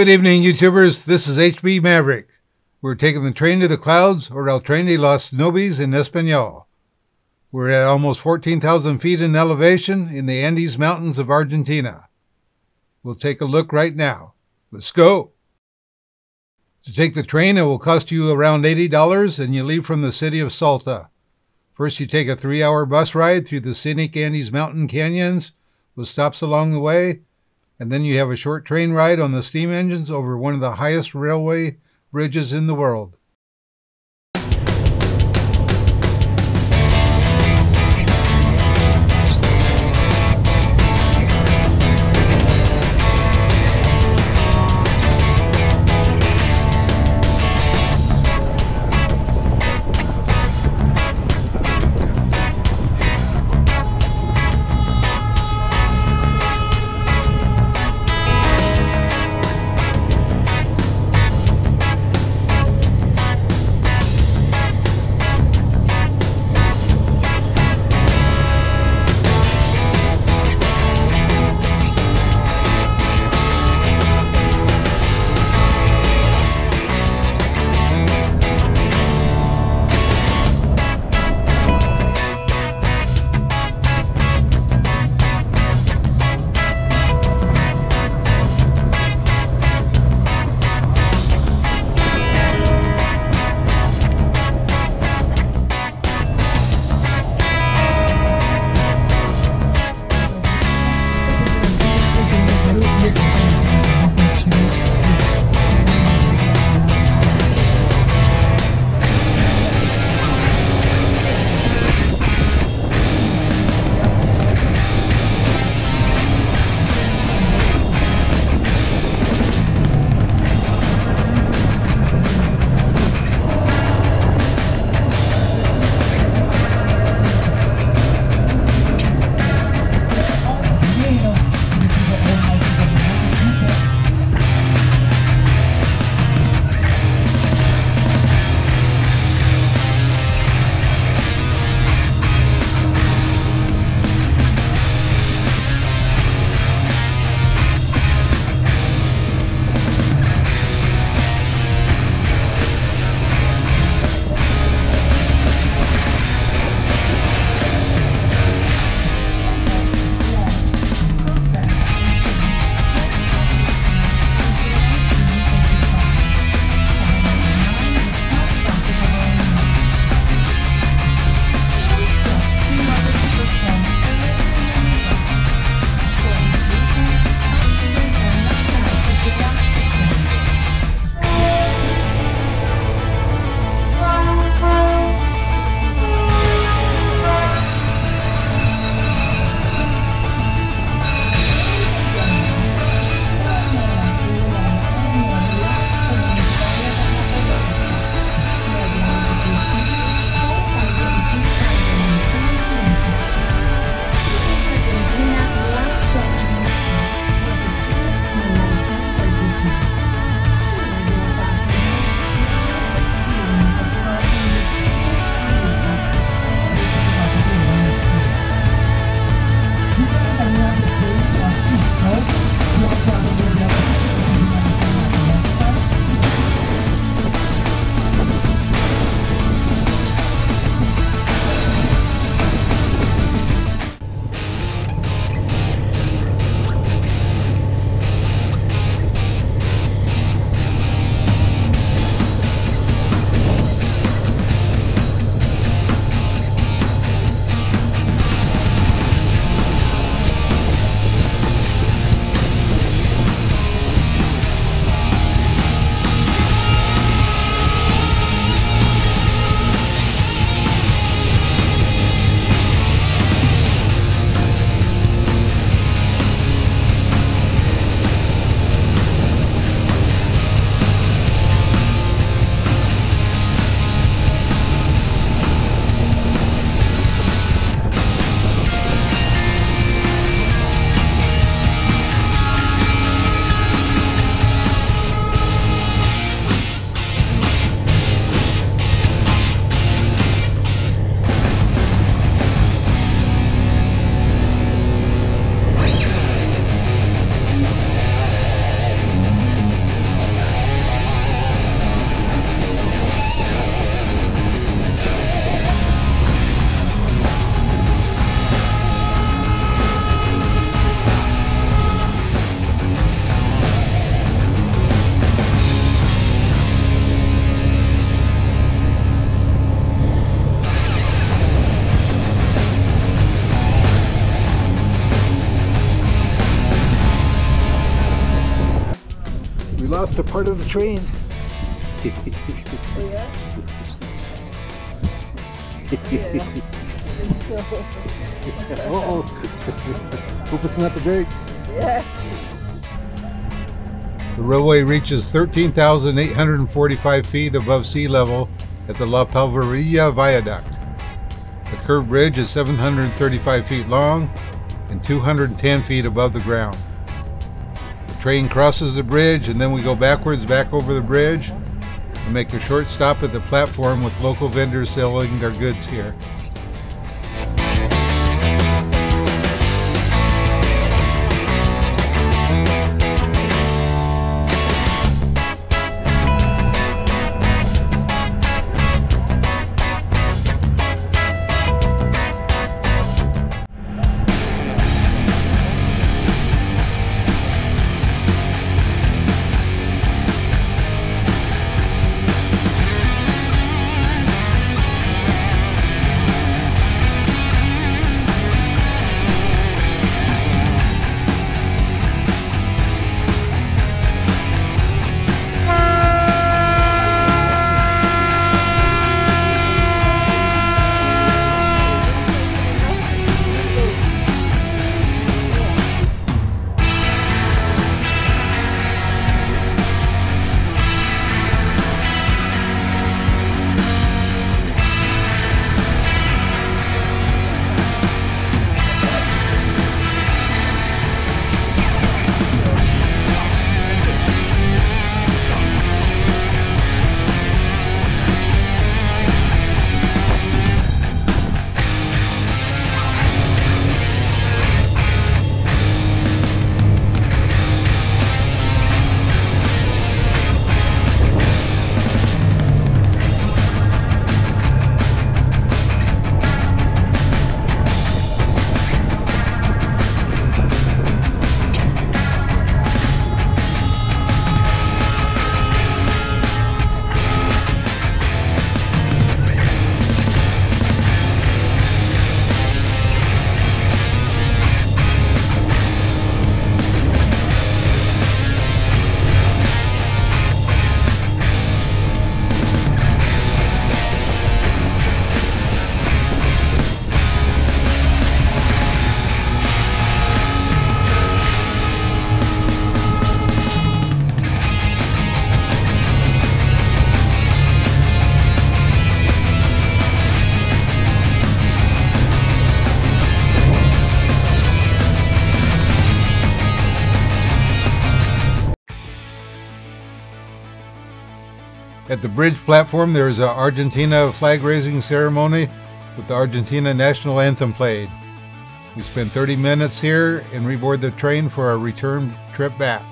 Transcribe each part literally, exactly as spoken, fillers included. Good evening, YouTubers. This is H B Maverick. We're taking the train to the clouds, or El Tren a las Nubes in Espanol. We're at almost fourteen thousand feet in elevation in the Andes Mountains of Argentina. We'll take a look right now. Let's go! To take the train, it will cost you around eighty dollars, and you leave from the city of Salta. First, you take a three hour bus ride through the scenic Andes mountain canyons with stops along the way, and then you have a short train ride on the steam engines over one of the highest railway bridges in the world. a part of the train. Oh, yeah? Yeah, I think so. Uh-oh. Hope it's not the brakes. Yeah. The railway reaches thirteen thousand eight hundred forty-five feet above sea level at the La Polvorilla Viaduct. The curved bridge is seven hundred thirty-five feet long and two hundred ten feet above the ground. The train crosses the bridge, and then we go backwards back over the bridge and make a short stop at the platform with local vendors selling their goods here. At the bridge platform, there is an Argentina flag raising ceremony with the Argentina national anthem played. We spend thirty minutes here and reboard the train for our return trip back.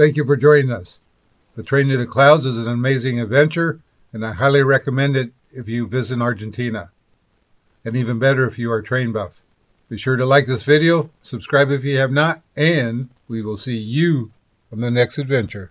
Thank you for joining us. The Train to the Clouds is an amazing adventure, and I highly recommend it if you visit Argentina. And even better if you are a train buff. Be sure to like this video, subscribe if you have not, and we will see you on the next adventure.